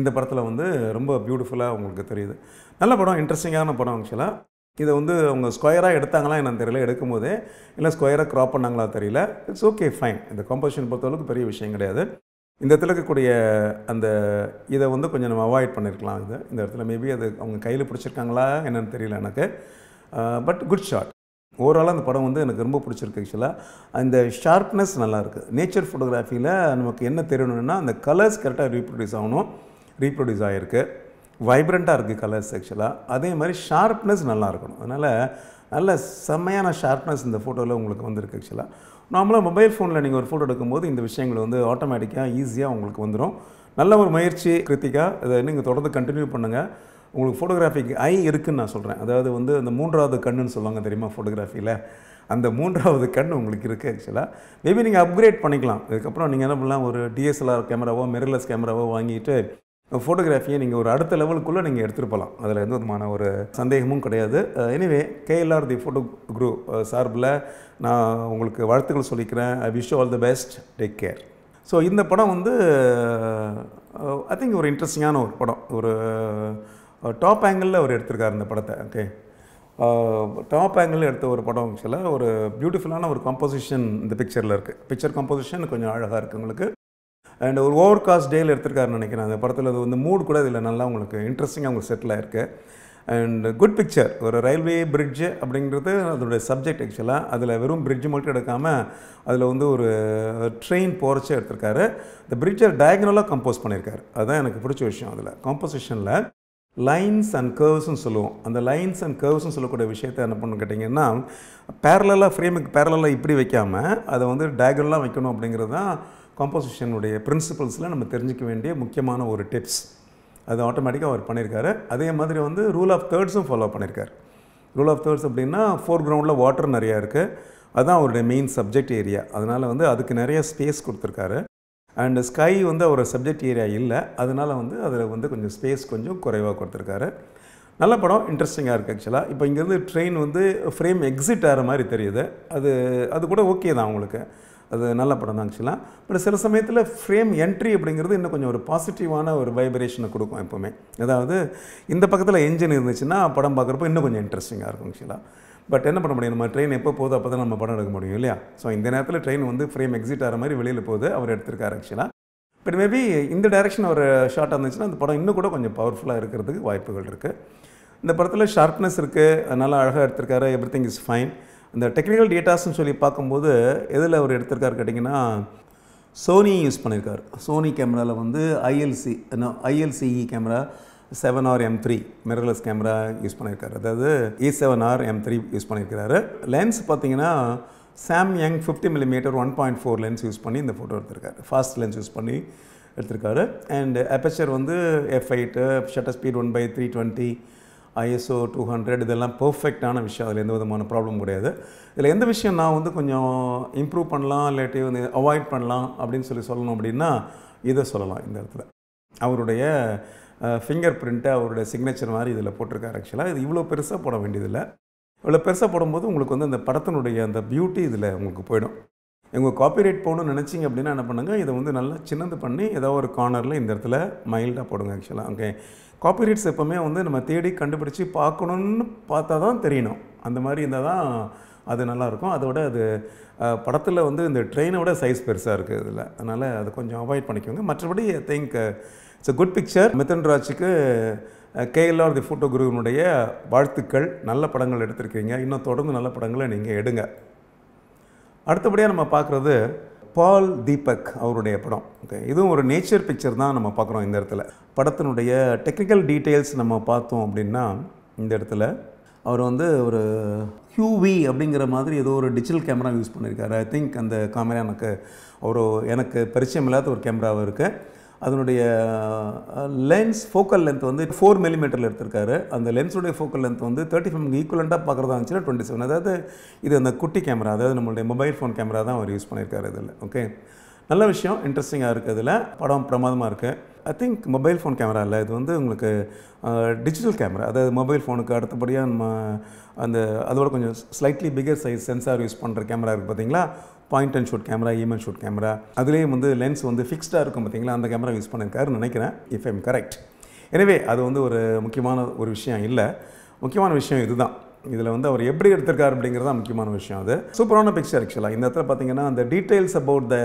இந்த படத்துல வந்து ரொம்ப பியூட்டிஃபுல்லா உங்களுக்கு தெரியுது நல்ல படம் இன்ட்ரஸ்டிங்கான படம் एक्चुअली இது வந்து அவங்க ஸ்கொயரா எடுத்தாங்களா என்னன்னு தெரியல எடுக்கும்போது இல்ல ஸ்கொயரா கிராப் பண்ணாங்களா தெரியல இட்ஸ் ஓகே ஃபைன் இந்த காம்போசிஷன் பொறுத்தவரைக்கும் பெரிய விஷயம் கிடையாது இந்த இடத்துல இருக்க கூடிய அந்த இத வந்து கொஞ்சம் நம்ம அவாய்ட் பண்ணிரலாம் இது இந்த இடத்துல மேபி அது அவங்க கையில பிடிச்சிருக்காங்களா என்னன்னு தெரியல எனக்கு பட் குட் ஷாட் ஓவரால் அந்த படம் வந்து எனக்கு ரொம்ப பிடிச்சிருக்கு एक्चुअली அந்த ஷார்ப்னஸ் நல்லா இருக்கு நேச்சர் போட்டோகிராஃபில நமக்கு என்ன தெரியணும்னா அந்த கலர்ஸ் கரெக்ட்டா ரீப்ரொடியூஸ் ஆகணும் ரீப்ரொடியூஸ் ஆயிருக்கு வைப்ரண்டா இருக்கு கலர்ஸ் एक्चुअली அதே மாதிரி ஷார்ப்னஸ் நல்லா இருக்கணும் அதனால நல்ல சமையான ஷார்ப்னஸ் இந்த போட்டோல உங்களுக்கு வந்திருக்கு एक्चुअली நார்மலா மொபைல் ஃபோன்ல நீங்க ஒரு போட்டோ எடுக்கும்போது இந்த விஷயங்கள் வந்து ஆட்டோமேட்டிக்கா ஈஸியா உங்களுக்கு வந்துரும் நல்ல ஒரு முயற்சி கிருத்திகா இத நீங்க தொடர்ந்து கண்டினியூ பண்ணுங்க உங்களுக்கு போட்டோகிராஃபிக் ஐ இருக்குன்னு நான் சொல்றேன் அதாவது வந்து அந்த மூன்றாவது கண்ணுன்னு சொல்வாங்க தெரியுமா போட்டோகிராஃபில அந்த மூன்றாவது கண் உங்களுக்கு இருக்கு एक्चुअली மேபி நீங்க அப்கிரேட் பண்ணிக்கலாம் அதுக்கு அப்புறம் நீங்க என்ன பண்ணலாம் ஒரு டிஎஸ்எல்ஆர் கேமராவோ mirrorless கேமராவோ வாங்கிட்டு போட்டோகிராஃபியை நீங்க ஒரு அடுத்த லெவலுக்குள்ள நீங்க எடுத்துட்டு போலாம் அதுல எந்த விதமான ஒரு சந்தேகமும் கிடையாது anyway K L R the photo group சார்புல நான் உங்களுக்கு வாழ்த்துக்கள் சொல்லிக்கிறேன் I wish you all the best take care so இந்த படம் வந்து I think ஒரு இன்ட்ரஸ்டிங்கான ஒரு படம் ஒரு டாப் ஆங்கிள்ல அவர் எடுத்துட்டார் இந்த படத்தை ஓகே டாப் ஆங்கிள்ல எடுத்த ஒரு படம் actually ஒரு பியூட்டிஃபுல்லான ஒரு காம்போசிஷன் இந்த பிக்சர்ல இருக்கு பிக்சர் காம்போசிஷன் கொஞ்சம் அழகா இருக்கு உங்களுக்கு And ஒரு ஓவர்காஸ்ட் டேல எடுத்துட்டார்னு நினைக்கிறேன் அந்த படத்துல அது வந்து மூட் கூட இல்ல நல்லா உங்களுக்கு இன்ட்ரஸ்டிங்கா உங்களுக்கு செட்டில் ஆயிருக்கு and good picture ஒரு ரயில்வே bridge அப்படிங்கிறது அதோட சப்ஜெக்ட் एक्चुअली அதுல வெறும் bridge மட்டும் எடுக்காம அதுல வந்து ஒரு ட்ரெயின் போர்ச்சே எடுத்துட்டாரு the bridge diagonally compose பண்ணிருக்காரு அதான் எனக்கு பிடிச்ச விஷயம் அதுல compositionல lines and curves னு சொல்லுவோம் அந்த lines and curves னு சொல்லக்கூடிய விஷயத்தை என்ன பண்ணனும் கேட்டிங்கன்னா parallel-ஆ ஃப்ரேமுக்கு parallel-ஆ இப்படி வைக்காம அது வந்து diagonally வைக்கணும் அப்படிங்கிறது தான் composition உடைய principles ல நம்ம தெரிஞ்சிக்க வேண்டிய முக்கியமான ஒரு டிப்ஸ் அது ஆட்டோமேட்டிக்கா அவர் பண்ணிருக்காரு அதே மாதிரி வந்து rule of thirds-உம் follow பண்ணிருக்காரு rule of thirds is foreground la water nariya irukku main subject area adanaala vandu adukku nariya space kuduthirukkaru and sky vandu avara subject area illa adanaala vandu adula vandu konjam space konjam koraiva kuduthirukkaru nalla padam interesting ah irukku actually ipo inga irundhu train vandu frame exit aara mari theriyudhu adu adu kuda okay da ungalku அது நல்ல படம் actually but சில சமயத்துல frame entry அப்படிங்கிறது இன்னும் கொஞ்சம் ஒரு பாசிட்டிவான ஒரு வைப்ரேஷனை கொடுக்கும் எப்பவுமே அதாவது இந்த பக்கத்துல என்ஜின் இருந்துச்சுனா படம் பார்க்கறப்ப இன்னும் கொஞ்சம் இன்ட்ரஸ்டிங்கா இருக்கும் actually பட் என்ன பண்ண முடியும் நம்ம ட்ரெயின் எப்ப போகுது அப்பதான் நம்ம படம் எடுக்க முடியும் இல்லையா சோ இந்த நேரத்துல ட்ரெயின் வந்து frame exit ஆற மாதிரி வெளியில போகுது அவர் எடுத்துட்டார் actually பட் மேபி இந்த டைரக்ஷன் ஒரு ஷாட் வந்துச்சுனா அந்த படம் இன்னும் கூட கொஞ்சம் பவர்ஃபுல்லா இருக்குிறதுக்கு வாய்ப்புகள் இருக்கு இந்த படத்துல sharpness இருக்கு அதனால அழகா எடுத்துட்டார் everything is fine The technical data is சொல்லி பாக்கும்போது எதில அவர் எடுத்துட்டார் கேட்டிங்கனா Sony யூஸ் பண்ணிருக்கார் Sony கேமரால வந்து I L C E camera seven R M three mirrorless camera use பண்ணிருக்கார் அதாவது E seven R M three யூஸ் பண்ணிருக்கார் லென்ஸ் பாத்தீங்கன்னா Samyang fifty millimeter one point four lens use பண்ணி இந்த போட்டோ எடுத்துட்டார் fast lens யூஸ் பண்ணி எடுத்துட்டார் and aperture வந்து f eight shutter speed one by three twenty I S O two hundred இதெல்லாம் பெர்ஃபெக்ட் ஆன விஷயம் அதுல எந்த விதமான problem கிடையாது இதுல எந்த விஷயம் நான் வந்து கொஞ்சம் improve பண்ணலாம் இல்லட்டி வந்து அவாய்ட் பண்ணலாம் அப்படினு சொல்லி சொல்லணும் அப்படினா இத சொல்லலாம் இந்த இடத்துல அவருடைய fingerprint அவருடைய signature மாதிரி இதல போட்டுருக்காரு actually இது இவ்ளோ பெருசா போட வேண்டியது இல்ல இவ்ளோ பெருசா போடும்போது உங்களுக்கு வந்து அந்த படத்தினுடைய அந்த பியூட்டி இதல உங்களுக்கு போய்டும் எங்க காப்பிரைட் போணும் நினைச்சீங்க அப்படினா என்ன பண்ணுங்க இத வந்து நல்லா சின்னது பண்ணி ஏதோ ஒரு கார்னர்ல இந்த இடத்துல மைல்டா போடுங்க actually ஓகே காப்பிரைட்ஸ் எப்பவுமே வந்து நம்ம தேடி கண்டுபிடிச்சு பார்க்கணும்னு பார்த்தா தான் தெரியணும் அந்த மாதிரி இருந்தா தான் அது நல்லா இருக்கும் அதோட அது படத்துல வந்து இந்த ட்ரெயினோட சைஸ் பெருசா இருக்கு இதுல அதனால அது கொஞ்சம் அவாய்ட் பண்ணிக்கோங்க மற்றபடி I think it's a good picture மிதன் ராஜ்க்கு K L R the photo guru உடைய வாழ்த்துக்கள் நல்ல படங்கள் எடுத்துக்கிங்க இன்னும் தொடர்ந்து நல்ல படங்களை நீங்க எடுங்க அடுத்தபடியா நம்ம பார்க்கிறது Paul Deepak அவருடைய படம் ஓகே இது ஒரு நேச்சர் பிக்சர் தான் நம்ம பார்க்கறோம் இந்த இடத்துல படத்தினுடைய டெக்னிக்கல் டீடைல்ஸ் நம்ம பார்த்தோம் அப்படினா இந்த இடத்துல அவர் வந்து ஒரு Q V அப்படிங்கற மாதிரி ஏதோ ஒரு டிஜிட்டல் கேமரா யூஸ் பண்ணிருக்காரு I think அந்த கேமரா எனக்கு ஒரு எனக்கு பரிச்சயம் இல்லாத ஒரு கேமராவா இருக்கு அதனுடைய லென்ஸ் ஃபோக்கல் லெந்த் வந்து four millimeter ல எடுத்துட்டாரு அந்த லென்ஸோட ஃபோக்கல் லெந்த் வந்து thirty-five க்கு ஈக்குவலண்டா பார்க்கறதா இருந்துச்சு twenty-seven அதாவது இது அந்த குட்டி கேமரா அதாவது நம்மளுடைய மொபைல் ஃபோன் கேமரா தான் அவர் யூஸ் பண்ணிருக்காரு இதுல ஓகே நல்ல விஷயம் இன்ட்ரஸ்டிங்கா இருக்கு இதுல படம் பிரமாதமா இருக்கு I think mobile phone camera இல்ல இது வந்து உங்களுக்கு டிஜிட்டல் கேமரா அதாவது மொபைல் ஃபோனுக்கு அடுத்தபடியா நம்ம அந்த அதோட கொஞ்சம் slightly bigger size sensor use பண்ற கேமரா இருக்கு பாத்தீங்களா point and shoot camera aim and shoot camera அதுலயே வந்து lens வந்து fixed ஆ இருக்கும் பாத்தீங்களா அந்த கேமரா யூஸ் பண்ணிருக்காரு நினைக்கிறேன் if I'm correct anyway அது வந்து ஒரு முக்கியமான ஒரு விஷயம் இல்ல முக்கியமான விஷயம் இதுதான் இதுல வந்து அவர் எப்படி எடுத்துட்டார் அப்படிங்கறது தான் முக்கியமான விஷயம் அது சூப்பரான பிக்சர் actually இந்த இடத்துல பாத்தீங்கன்னா அந்த details about the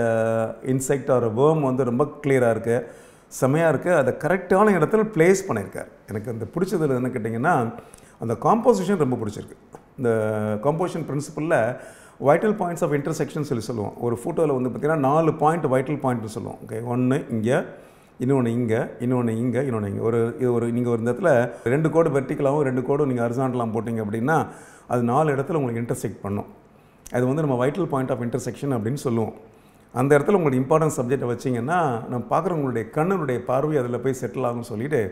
insect or a worm வந்து ரொம்ப clear-ஆ இருக்கு சமையா இருக்கு அத கரெக்ட்டான இடத்துல place பண்ணிருக்கார் எனக்கு அந்த பிடிச்சது என்ன கேட்டிங்கனா அந்த composition ரொம்ப பிடிச்சிருக்கு இந்த composition principle ல vital points of intersection சொல்லி சொல்லுவோம் ஒரு போட்டோல வந்து பாத்தீங்கன்னா நாலு பாயிண்ட் vital pointனு சொல்லுவோம் ஓகே ஒன்னு இங்க இன்னொன்னு இங்க இன்னொன்னு இங்க இன்னொன்னு இங்க ஒரு ஒரு நீங்க ஒரு இடத்துல ரெண்டு கோடு வெர்டிகலாவும் ரெண்டு கோடு நீங்க ஹரிசான்டலா போடுங்க அப்படினா அது நாலு இடத்துல உங்களுக்கு இன்டர்செக்ட் பண்ணும் அது வந்து நம்ம vital point of intersection அப்படினு சொல்லுவோம் அந்த இடத்துல உங்களுக்கு இம்பார்ட்டன்ட் சப்ஜெக்ட் வச்சீங்கன்னா நம்ம பார்க்கறவங்களுடைய கண்ணுடைய பார்வை அதல போய் செட்டில் ஆகும் சொல்லிட்டு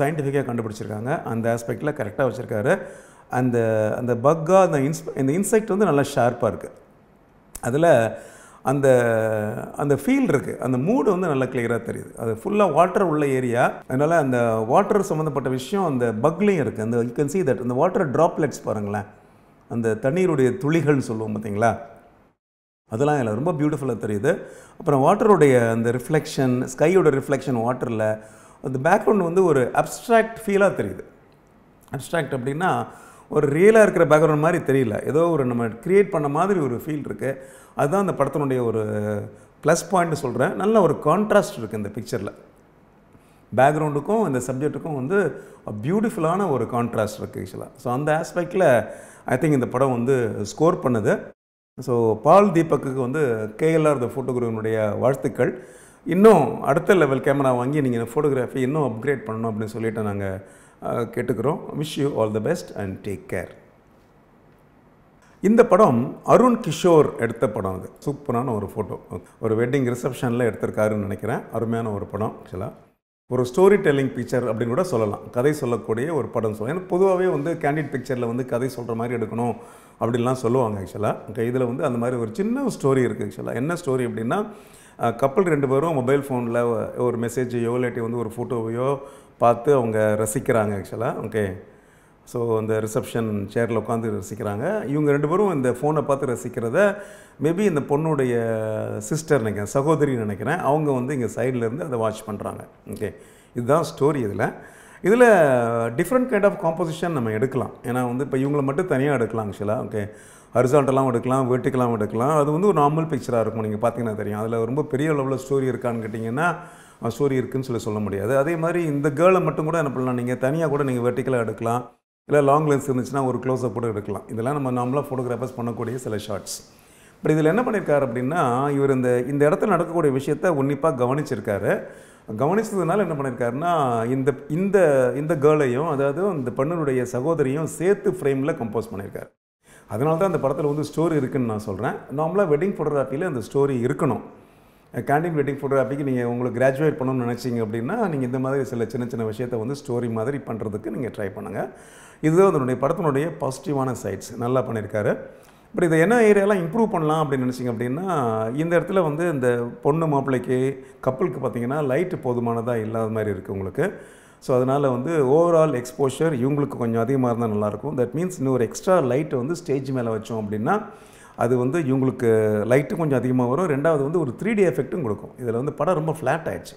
சயின்டிஃபிக்கா கண்டுபிடிச்சிருக்காங்க அந்த அஸ்பெக்ட்ல கரெக்ட்டா வச்சிருக்காரு And the and the bug and the, and the insect வந்து நல்லா ஷார்ப்பா இருக்கு அதுல அந்த அந்த ஃபீல் இருக்கு அந்த மூட் வந்து நல்லா கிளியரா தெரியுது அது ஃபுல்லா வாட்டர் உள்ள ஏரியா அதனால அந்த வாட்டர் சம்பந்தப்பட்ட விஷயம் அந்த பக்லயும் இருக்கு அந்த you can see that அந்த வாட்டர் டிராப்லெட்ஸ் பாருங்களா அந்த தண்ணீருடைய துளிகள் சொல்லுவோம் பாத்தீங்களா அதெல்லாம் எல்லாம் ரொம்ப பியூட்டிஃபுல்லா தெரியுது அப்புறம் வாட்டரோட அந்த ரிஃப்ளெக்ஷன் ஸ்கையோட ரிஃப்ளெக்ஷன் வாட்டர்ல அந்த பேக்ரவுண்ட் வந்து ஒரு அப்ஸ்ட்ராக்ட் ஃபீலா தெரியுது அப்ஸ்ட்ராக்ட் அப்படினா ஒரு ரியலா இருக்கிற பேக்ரவுண்ட் மாதிரி தெரியல ஏதோ ஒரு நம்ம கிரியேட் பண்ண மாதிரி ஒரு ஃபீல் இருக்கு அதுதான் அந்த படத்தோட ஒரு ப்ளஸ் பாயிண்ட் சொல்றேன் நல்ல ஒரு கான்ட்ராஸ்ட் இருக்கு இந்த பிக்சர்ல பேக்ரவுண்டுக்கும் இந்த சப்ஜெக்ட்டுக்கும் வந்து a பியூட்டிஃபுல்லான ஒரு கான்ட்ராஸ்ட் இருக்கு actually சோ அந்த அஸ்பெக்ட்ல I think இந்த படம் வந்து ஸ்கோர் பண்ணது சோ பால் தீபக்குக்கு வந்து K L R the போட்டோகிராஃபருடைய வாழ்த்துக்கள் இன்னும் அடுத்த லெவல் கேமரா வாங்கி நீங்க போட்டோகிராஃபி இன்னும் அப்கிரேட் பண்ணனும் அப்படி சொல்லிட்டு நாங்க கேட்டுக்கிறோம் wish you all the best and take care இந்த படம் அருண் கிஷோர் எடுத்த படம் இது சூப்பரான ஒரு போட்டோ ஒரு வெட்டிங் ரிசப்ஷன்ல எடுத்துட்டாருன்னு நினைக்கிறேன் அருமையான ஒரு படம் actually ஒரு ஸ்டோரி டெல்லிங் பிக்சர் அப்படினு கூட சொல்லலாம் கதை சொல்லக்கூடிய ஒரு படம் சொல்லலாம் ஏன்னா பொதுவாவே வந்து கேண்டிட் பிக்சர்ல வந்து கதை சொல்ற மாதிரி எடுக்கணும் அப்படிலாம் சொல்லுவாங்க एक्चुअली ஓகே இதுல வந்து அந்த மாதிரி ஒரு சின்ன ஸ்டோரி இருக்கு एक्चुअली என்ன ஸ்டோரி அப்படினா கப்பல் ரெண்டு பேரும் மொபைல் ஃபோன்ல ஒரு மெசேஜையோ இல்லட்டி வந்து ஒரு போட்டோவையோ பார்த்து அவங்க ரசிக்கறாங்க एक्चुअली ஓகே சோ அந்த ரிசப்ஷன் சேர்ல உட்கார்ந்து ரசிக்கறாங்க இவங்க ரெண்டு பேரும் இந்த ஃபோனை பார்த்து ரசிக்கிறத மேபி இந்த பொண்ணுடைய சிஸ்டர் நினைக்கிறேன் சகோதரி நினைக்கிறேன் அவங்க வந்து இங்க சைடுல இருந்து அத வாட்ச் பண்றாங்க ஓகே இதுதான் ஸ்டோரி இதுல இதுல டிஃபரண்ட் கைண்ட் ஆஃப் காம்போசிஷன் நம்ம எடுக்கலாம் ஏனா வந்து இப்ப இவங்கள மட்டும் தனியா எடுக்கலாம் एक्चुअली ஓகே ஹரிசான்டலாவும் எடுக்கலாம் வெர்டிகலாவும் எடுக்கலாம் அது வந்து ஒரு நார்மல் பிக்சரா இருக்கும் நீங்க பாத்தீங்கன்னா தெரியும் அதுல ரொம்ப பெரிய லெவல்ல ஸ்டோரி இருக்கான்னு கேட்டிங்கன்னா ஸ்டோரி இருக்குன்னு சொல்ல சொல்ல முடியாது அதே மாதிரி இந்த கேர்ல மட்டும் கூட என்ன பண்ணலாம் நீங்க தனியா கூட நீங்க வெர்டிகலா எடுக்கலாம் இல்ல லாங் லென்ஸ் இருந்துச்சுனா ஒரு க்ளோஸ் அப் கூட எடுக்கலாம் இதெல்லாம் நம்ம நார்மலா போட்டோகிராஃபர்ஸ் பண்ணக்கூடிய சில ஷாட்ஸ் பட் இதில என்ன பண்ணிருக்கார் அப்படினா இவர் இந்த இந்த இடத்துல நடக்கக்கூடிய விஷயத்தை உன்னிப்பா கவனிச்சிருக்காரு கவனிச்சதுனால என்ன பண்ணிருக்கார்னா இந்த இந்த இந்த கேர்ளையும் அதாவது இந்த பொண்ணுடைய சகோதரியையும் சேர்த்து ஃப்ரேம்ல கம்போஸ் பண்ணிருக்கார் அதனால தான் அந்த படத்துல வந்து ஸ்டோரி இருக்குன்னு நான் சொல்றேன் நார்மலா வெட்டிங் போட்டோகிராஃபில அந்த ஸ்டோரி இருக்கணும் கேண்டிட் வெட்டிங் போட்டோகிராஃபிக்கு நீங்க உங்களுக்கு கிராஜுவேட் பண்ணனும்னு நினைச்சீங்க அப்படினா நீங்க இந்த மாதிரி சில சின்ன சின்ன விஷயத்தை வந்து ஸ்டோரி மாதிரி பண்றதுக்கு நீங்க ட்ரை பண்ணுங்க இதுதான் அவருடைய படத்தினுடைய பாசிட்டிவான சைட்ஸ் நல்லா பண்ணிருக்காரு பட் இத என்ன ஏரியாலாம் இம்ப்ரூவ் பண்ணலாம் அப்படி நினைச்சீங்க அப்படினா இந்த இடத்துல வந்து இந்த பொண்ணு மாப்ளைக்கு கப்பலுக்கு பாத்தீங்கன்னா லைட் போதுமானதா இல்லாத மாதிரி இருக்கு உங்களுக்கு சோ அதனால வந்து ஓவர் எக்ஸ்போஷர் இவங்களுக்கு கொஞ்சம் அதிகமா இருந்தா நல்லா இருக்கும் தட் மீன்ஸ் இன்னொரு எக்ஸ்ட்ரா லைட் வந்து ஸ்டேஜ் மேல வச்சோம் அப்படினா அது வந்து உங்களுக்கு லைட் கொஞ்சம் அதிகமா வரும் இரண்டாவது வந்து ஒரு three D எஃபெக்ட்டும் கொடுக்கும் இதல வந்து படம் ரொம்ப ஃப்ளாட் ஆயிடுச்சு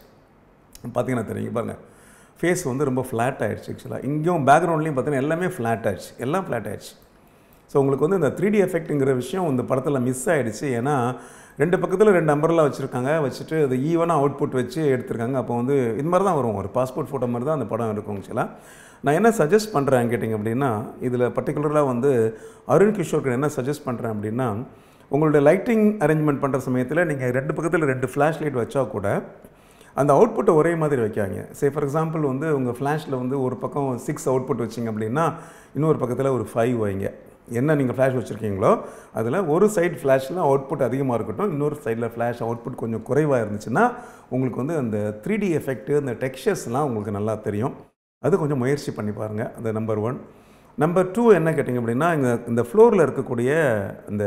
பாத்தீங்கன்னா தெரியும் பாருங்க ஃபேஸ் வந்து ரொம்ப ஃப்ளாட் ஆயிடுச்சு एक्चुअली இங்கேயும் பேக் கிரவுண்ட்லயும் பாத்தீங்கன்னா எல்லாமே ஃப்ளாட் ஆயிடுச்சு எல்லாம் ஃப்ளாட் ஆயிடுச்சு சோ உங்களுக்கு வந்து இந்த three D எஃபெக்ட்ங்கற விஷயம் இந்த படத்துல மிஸ் ஆயிடுச்சு ஏனா ரெண்டு பக்கத்துல ரெண்டு நம்பர்ல வச்சிருக்காங்க வச்சிட்டு அது ஈவனா அவுட்புட் வெச்சு எடுத்துட்டாங்க அப்ப வந்து இந்த மாதிரி தான் வரும் ஒரு பாஸ்போர்ட் போட்டோ மாதிரி தான் அந்த படம் இருக்கும் एक्चुअली நான் என்ன சஜஸ்ட் பண்றேன் கேட்டிங்க அப்படினா இதுல பர்టిక్యులரா வந்து அருண் கிஷோருக்கு என்ன சஜஸ்ட் பண்றேன் அப்படினா உங்களுடைய லைட்டிங் அரேஞ்ச்மென்ட் பண்ற சமயத்துல நீங்க ரெண்டு பக்கத்துல ரெண்டு ஃபிளாஷ் லைட் வச்சா கூட அந்த அவுட்புட் ஒரே மாதிரி வைக்காங்க say for example வந்து உங்க ஃபிளாஷ்ல வந்து ஒரு பக்கம் six அவுட்புட் வச்சீங்க அப்படினா இன்னொரு பக்கத்துல ஒரு five வைங்க என்ன நீங்க ஃபிளாஷ் வச்சிருக்கீங்களோ அதுல ஒரு சைடு ஃபிளாஷ்ல அவுட்புட் அதிகமா இருக்கட்டும் இன்னொரு சைடுல ஃபிளாஷ் அவுட்புட் கொஞ்சம் குறைவா இருந்துச்சுனா உங்களுக்கு வந்து அந்த three D எஃபெக்ட் அந்த டெக்ஸ்சர்ஸ்லாம் உங்களுக்கு நல்லா தெரியும் அது கொஞ்சம் முயற்சி பண்ணி பாருங்க அந்த நம்பர் one நம்பர் two என்ன கேட்டிங்க அப்படினா இந்த ஃப்ளோர்ல இருக்கக்கூடிய அந்த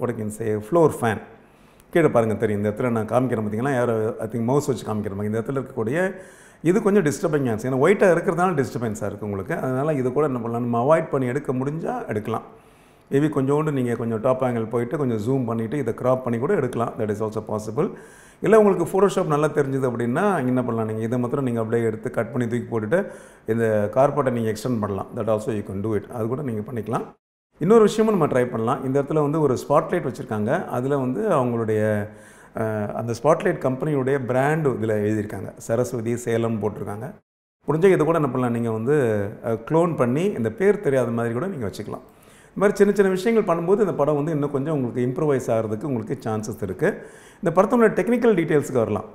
what I can say floor fan கேட பாருங்க தெரியும் இந்த இடத்துல நான் காமிக்கிறேன் பாத்தீங்களா யாரோ ஐ திங்க் மவுஸ் வச்சு காமிக்கிறேன் இந்த இடத்துல இருக்கக்கூடிய இது கொஞ்சம் டிஸ்டர்பிங்கா இருக்கு ஏனா ஒயிட்டா இருக்குறதால டிஸ்டர்பன்ஸா இருக்கு உங்களுக்கு அதனால இது கூட என்ன பண்ணலாம் நம்ம அவாய்ட் பண்ணி எடுக்க முடிஞ்சா எடுக்கலாம் மேபி கொஞ்சோண்டு நீங்க கொஞ்சம் டாப் ஆங்கிள் போயிட்டு கொஞ்சம் ஜூம் பண்ணிட்டு இத கிராப் பண்ணி கூட எடுக்கலாம் தட் இஸ் ஆல்சோ பாசிபிள் இல்ல உங்களுக்கு Photoshop நல்லா தெரிஞ்சது அப்படினா என்ன பண்ணலாம் நீங்க இத மட்டும் நீங்க அப்படியே எடுத்து கட் பண்ணி தூக்கி போட்டுட்டு இந்த கார்பட்ட நீங்க எக்ஸ்டெண்ட் பண்ணலாம் that also you can do it அது கூட நீங்க பண்ணிக்கலாம் இன்னொரு விஷயம் நம்ம ட்ரை பண்ணலாம் இந்த இடத்துல வந்து ஒரு ஸ்பாட் லைட் வச்சிருக்காங்க அதுல வந்து அவங்களுடைய அந்த ஸ்பாட் லைட் கம்பெனியோட பிராண்ட் இதுல எழுதி இருக்காங்க சரஸ்வதி சேலம் போட்டுருக்காங்க புரிஞ்சா இது கூட என்ன பண்ணலாம் நீங்க வந்து க்ளோன் பண்ணி இந்த பேர் தெரியாத மாதிரி கூட நீங்க வச்சுக்கலாம் இந்த மாதிரி சின்ன சின்ன விஷயங்கள் பண்ணும்போது இந்த படம் வந்து இன்னும் கொஞ்சம் உங்களுக்கு இம்ப்ரூவைஸ் ஆகிறதுக்கு உங்களுக்கு சான்சஸ் இருக்கு இந்த படத்தோட டெக்னிக்கல் டீடைல்ஸ்க்கு வரலாம்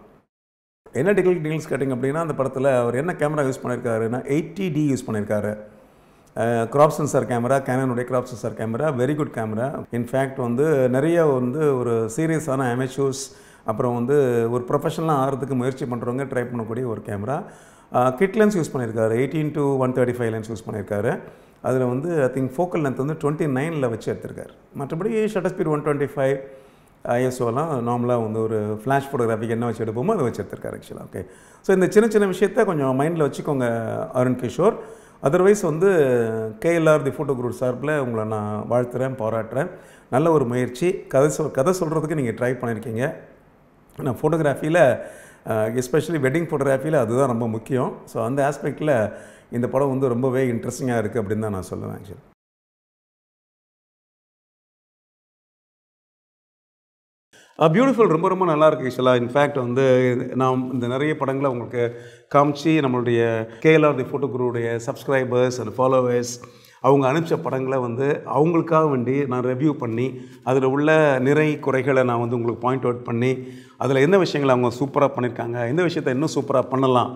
என்ன டெக்னிக்கல் டீடைல்ஸ் கேட்டிங்க அப்படினா அந்த படத்துல அவர் என்ன கேமரா யூஸ் பண்ணிருக்காருனா eighty D யூஸ் பண்ணிருக்காரு கிராப் சென்சார் கேமரா Canonோட crop sensor camera very good camera in fact வந்து நிறைய வந்து ஒரு சீரியஸான அமேச்சூர்ஸ் அப்புறம் வந்து ஒரு ப்ரொபஷனலா ஆறதுக்கு முயற்சி பண்றவங்க ட்ரை பண்ணக்கூடிய ஒரு கேமரா கிட் லென்ஸ் யூஸ் பண்ணிருக்காரு eighteen to one thirty-five lens use பண்ணிருக்காரு அதுல வந்து ஐ திங்க் ஃபோக்கல் லென்த் வந்து twenty-nine ல வச்சு எடுத்துட்டார் மற்றபடி ஷட்டர் ஸ்பீட் one twenty-five ஐஎஸ்ஓலாம் நார்மலா வந்து ஒரு ஃபிளாஷ் போட்டோகிராஃபிக்கு என்ன வச்சு எடுப்போமோ அதை வச்சு எடுத்துட்டார் एक्चुअली ஓகே சோ இந்த சின்ன சின்ன விஷயத்தை கொஞ்சம் மைண்ட்ல வச்சுக்கோங்க அருண் கிஷோர் Otherwise வந்து K L R the photo group சார்பல உங்களை நான் வாழ்த்துறேன் பாராட்டுறேன் நல்ல ஒரு முயற்சி கதை கதை சொல்றதுக்கு நீங்க ட்ரை பண்ணிருக்கீங்க நான் போட்டோகிராஃபில எஸ்பெஷியலி வெட்டிங் போட்டோகிராஃபில அதுதான் ரொம்ப முக்கியம் சோ அந்த ஆஸ்பெக்ட்ல இந்த படம் வந்து ரொம்பவே இன்ட்ரஸ்டிங்கா இருக்கு அப்படிதான் நான் சொல்லுவேன் एक्चुअली A beautiful ரொம்ப ரொம்ப நல்லா இருக்கு actually in fact வந்து நான் இந்த நிறைய படங்களை உங்களுக்கு காமிச்சி நம்மளுடைய K L R the photo group உடைய subscribers and followers அவங்க அனுப்பிச்ச படங்களை வந்து அவங்களுக்காக வேண்டி நான் ரிவ்யூ பண்ணி அதுல உள்ள நிறை குறைகளை நான் வந்து உங்களுக்கு பாயிண்ட் அவுட் பண்ணி அதுல என்ன விஷயங்களை அவங்க சூப்பரா பண்ணிருக்காங்க இந்த விஷயத்தை இன்னும் சூப்பரா பண்ணலாம்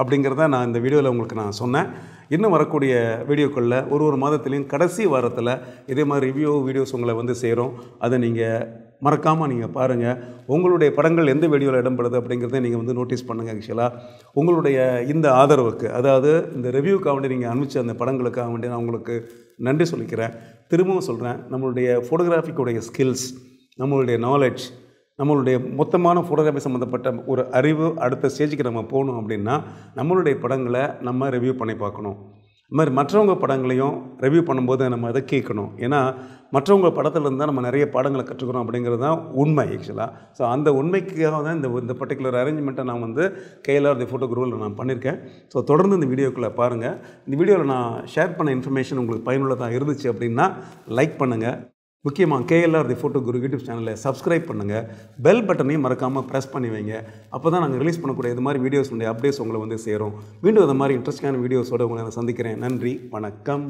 அப்படிங்கறத நான் இந்த வீடியோல உங்களுக்கு நான் சொன்னேன் இன்னும் வரக்கூடிய வீடியோக்குள்ள ஒரு ஒரு மாதத்திலயும் கடைசி வாரத்துல இதே மாதிரி ரிவ்யூ வீடியோஸ் உங்களுக்கு வந்து சேரும் அத நீங்க மறக்காம நீங்க பாருங்க உங்களுடைய படங்கள் எந்த வீடியோல இடம்பெறுது அப்படிங்கறதை நீங்க வந்து நோட்டீஸ் பண்ணுங்க एक्चुअली உங்களுடைய இந்த ஆதரவுக்கு அதாவது இந்த ரிவ்யூக்கு வந்து நீங்க அனுப்பிச்ச அந்த படங்களுக்காக வந்து நான் உங்களுக்கு நன்றி சொல்லிக்கிறேன் திரும்பவும் சொல்றேன் நம்மளுடைய போட்டோகிராஃபிக்கோட ஸ்கில்ஸ் நம்மளுடைய knowledge நம்மளுடைய மொத்தமான போட்டோகிராஃபி சம்பந்தப்பட்ட ஒரு அறிவு அடுத்த ஸ்டேஜ்க்கு நம்ம போணும் அப்படினா நம்மளுடைய படங்களை நம்ம ரிவ்யூ பண்ணி பார்க்கணும் மற்ற மற்றவங்க படங்களையும் ரிவ்யூ பண்ணும்போது நம்ம அதை கேட்கணும் ஏனா மற்றவங்க படத்துல இருந்தா நம்ம நிறைய பாடங்களை கற்றுக்குறோம் அப்படிங்கிறது தான் உண்மை एक्चुअली சோ அந்த உண்மைக்காக தான் இந்த இந்த particular arrangement நான் வந்து K L R the photo group ல நான் பண்ணிருக்கேன் சோ தொடர்ந்து இந்த வீடியோக்குள்ள பாருங்க இந்த வீடியோல நான் ஷேர் பண்ண இன்ஃபர்மேஷன் உங்களுக்கு பயனுள்ளதா இருந்துச்சு அப்படினா லைக் பண்ணுங்க முக்கியமா K L R the photo guru YouTube சேனலை subscribe பண்ணுங்க bell பட்டனையும் மறக்காம press பண்ணி வைங்க அப்பதான் நாங்க ரிலீஸ் பண்ணக்கூடிய இந்த மாதிரி வீடியோஸ் உடைய அப்டேட்ஸ் உங்களுக்கு வந்து சேரும் மீண்டும் இந்த மாதிரி இன்ட்ரஸ்டிங்கான வீடியோஸோட உங்களை நான் சந்திக்கிறேன் நன்றி வணக்கம்